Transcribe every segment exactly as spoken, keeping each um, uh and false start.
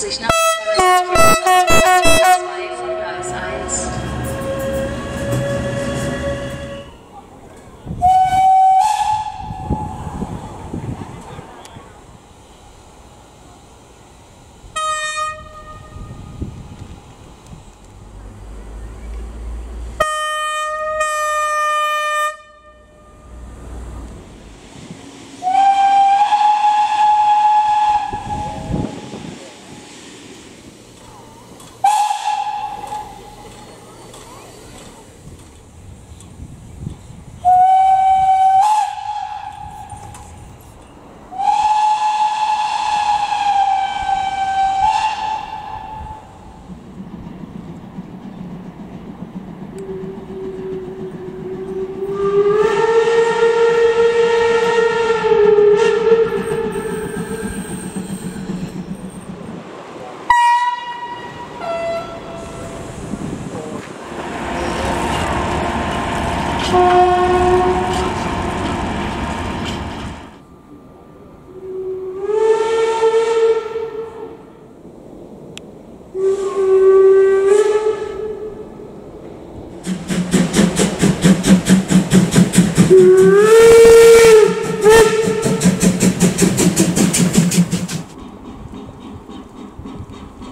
conversation.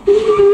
Thank you.